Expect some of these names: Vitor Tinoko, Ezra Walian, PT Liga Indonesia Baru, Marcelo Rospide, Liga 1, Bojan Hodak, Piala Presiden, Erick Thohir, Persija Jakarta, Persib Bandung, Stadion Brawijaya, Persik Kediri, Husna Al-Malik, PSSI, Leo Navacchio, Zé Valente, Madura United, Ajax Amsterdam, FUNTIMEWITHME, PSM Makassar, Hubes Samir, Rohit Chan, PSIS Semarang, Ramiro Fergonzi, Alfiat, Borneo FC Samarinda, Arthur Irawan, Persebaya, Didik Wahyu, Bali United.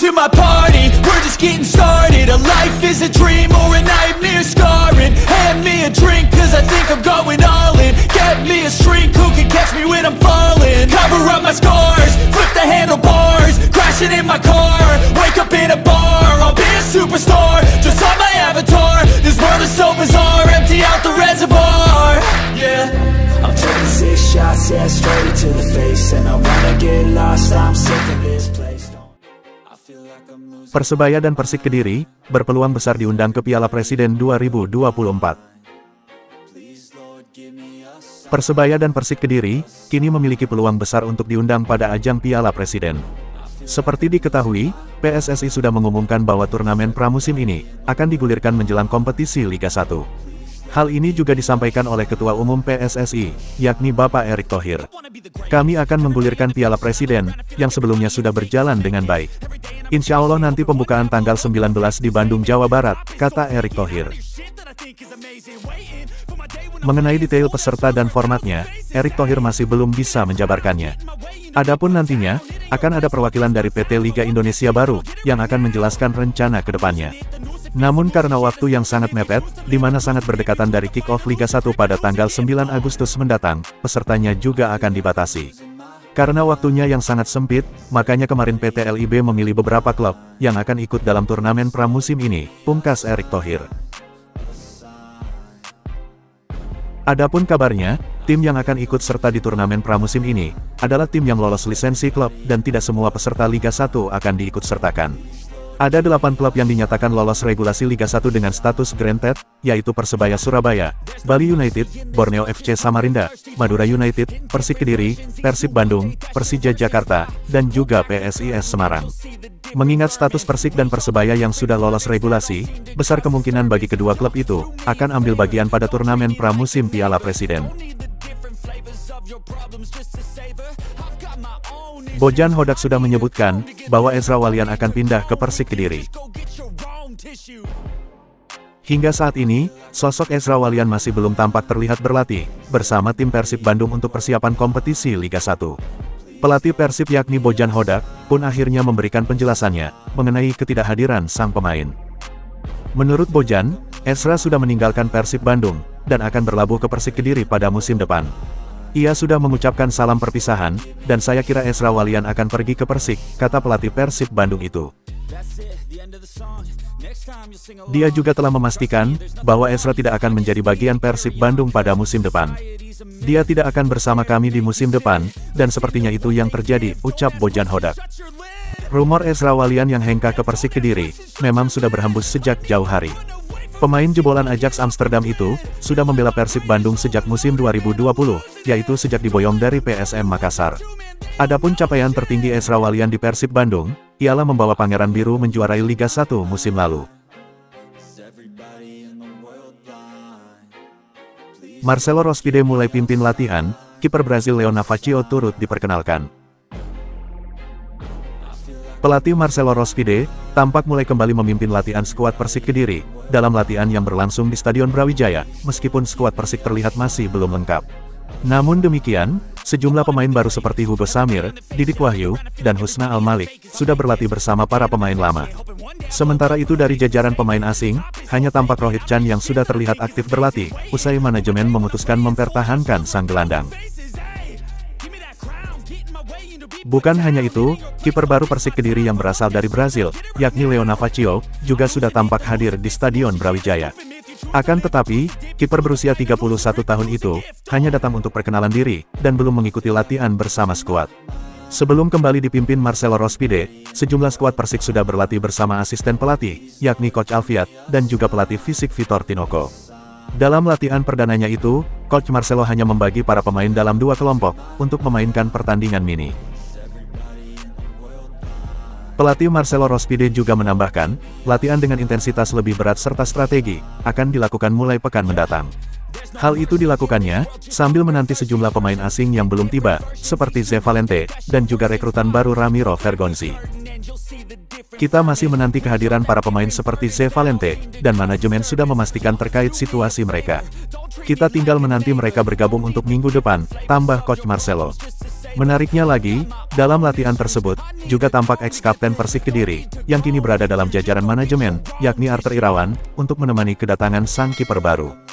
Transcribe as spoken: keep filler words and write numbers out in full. to my party. We're just getting started. A life is a dream or a nightmare scarring. Hand me a drink cause I think I'm going all in. Get me a shrink who can catch me when I'm falling. Cover up my scars, flip the handlebars. Crashing in my car, wake up in a bar. I'll be a superstar, just on my avatar. This world is so bizarre, empty out the reservoir. Yeah, I'm taking six shots, yeah, straight to the face. And I wanna get lost, I'm sick of this place. Persebaya dan Persik Kediri berpeluang besar diundang ke Piala Presiden dua ribu dua puluh empat. Persebaya dan Persik Kediri kini memiliki peluang besar untuk diundang pada ajang Piala Presiden. Seperti diketahui, P S S I sudah mengumumkan bahwa turnamen pramusim ini akan digulirkan menjelang kompetisi Liga satu. Hal ini juga disampaikan oleh Ketua Umum P S S I, yakni Bapak Erick Thohir. Kami akan menggulirkan Piala Presiden, yang sebelumnya sudah berjalan dengan baik. Insya Allah nanti pembukaan tanggal sembilan belas di Bandung, Jawa Barat, kata Erick Thohir. Mengenai detail peserta dan formatnya, Erick Thohir masih belum bisa menjabarkannya. Adapun nantinya, akan ada perwakilan dari P T Liga Indonesia Baru, yang akan menjelaskan rencana ke depannya. Namun karena waktu yang sangat mepet, di mana sangat berdekatan dari kick-off Liga satu pada tanggal sembilan Agustus mendatang, pesertanya juga akan dibatasi. Karena waktunya yang sangat sempit, makanya kemarin P T L I B memilih beberapa klub, yang akan ikut dalam turnamen pramusim ini, pungkas Erick Thohir. Adapun kabarnya, tim yang akan ikut serta di turnamen pramusim ini, adalah tim yang lolos lisensi klub, dan tidak semua peserta Liga satu akan diikutsertakan. Ada delapan klub yang dinyatakan lolos regulasi Liga satu dengan status granted, yaitu Persebaya Surabaya, Bali United, Borneo F C Samarinda, Madura United, Persik Kediri, Persib Bandung, Persija Jakarta, dan juga P S I S Semarang. Mengingat status Persik dan Persebaya yang sudah lolos regulasi, besar kemungkinan bagi kedua klub itu akan ambil bagian pada turnamen pramusim Piala Presiden. Bojan Hodak sudah menyebutkan bahwa Ezra Walian akan pindah ke Persik Kediri. Hingga saat ini, sosok Ezra Walian masih belum tampak terlihat berlatih bersama tim Persib Bandung untuk persiapan kompetisi Liga satu. Pelatih Persib yakni Bojan Hodak pun akhirnya memberikan penjelasannya mengenai ketidakhadiran sang pemain. Menurut Bojan, Ezra sudah meninggalkan Persib Bandung dan akan berlabuh ke Persik Kediri pada musim depan. Ia sudah mengucapkan salam perpisahan, dan saya kira Ezra Walian akan pergi ke Persik, kata pelatih Persib Bandung itu. Dia juga telah memastikan, bahwa Ezra tidak akan menjadi bagian Persib Bandung pada musim depan. Dia tidak akan bersama kami di musim depan, dan sepertinya itu yang terjadi, ucap Bojan Hodak. Rumor Ezra Walian yang hengkang ke Persik Kediri, memang sudah berhembus sejak jauh hari. Pemain jebolan Ajax Amsterdam itu, sudah membela Persib Bandung sejak musim dua ribu dua puluh, yaitu sejak diboyong dari P S M Makassar. Adapun capaian tertinggi Ezra Walian di Persib Bandung, ialah membawa Pangeran Biru menjuarai Liga satu musim lalu. Marcelo Rospide mulai pimpin latihan, kiper Brazil Leo Navacchio turut diperkenalkan. Pelatih Marcelo Rospide, tampak mulai kembali memimpin latihan skuad Persik Kediri, dalam latihan yang berlangsung di Stadion Brawijaya, meskipun skuad Persik terlihat masih belum lengkap. Namun demikian, sejumlah pemain baru seperti Hubes Samir, Didik Wahyu, dan Husna Al-Malik, sudah berlatih bersama para pemain lama. Sementara itu dari jajaran pemain asing, hanya tampak Rohit Chan yang sudah terlihat aktif berlatih, usai manajemen memutuskan mempertahankan sang gelandang. Bukan hanya itu, kiper baru Persik Kediri yang berasal dari Brazil, yakni Leo Navacchio, juga sudah tampak hadir di Stadion Brawijaya. Akan tetapi, kiper berusia tiga puluh satu tahun itu, hanya datang untuk perkenalan diri, dan belum mengikuti latihan bersama skuad. Sebelum kembali dipimpin Marcelo Rospide, sejumlah skuad Persik sudah berlatih bersama asisten pelatih, yakni Coach Alfiat, dan juga pelatih fisik Vitor Tinoko. Dalam latihan perdananya itu, Coach Marcelo hanya membagi para pemain dalam dua kelompok, untuk memainkan pertandingan mini. Pelatih Marcelo Rospide juga menambahkan, latihan dengan intensitas lebih berat serta strategi, akan dilakukan mulai pekan mendatang. Hal itu dilakukannya, sambil menanti sejumlah pemain asing yang belum tiba, seperti Zé Valente, dan juga rekrutan baru Ramiro Fergonzi. Kita masih menanti kehadiran para pemain seperti Zé Valente, dan manajemen sudah memastikan terkait situasi mereka. Kita tinggal menanti mereka bergabung untuk minggu depan, tambah Coach Marcelo. Menariknya lagi, dalam latihan tersebut, juga tampak ex-kapten Persik Kediri, yang kini berada dalam jajaran manajemen, yakni Arthur Irawan, untuk menemani kedatangan sang kiper baru.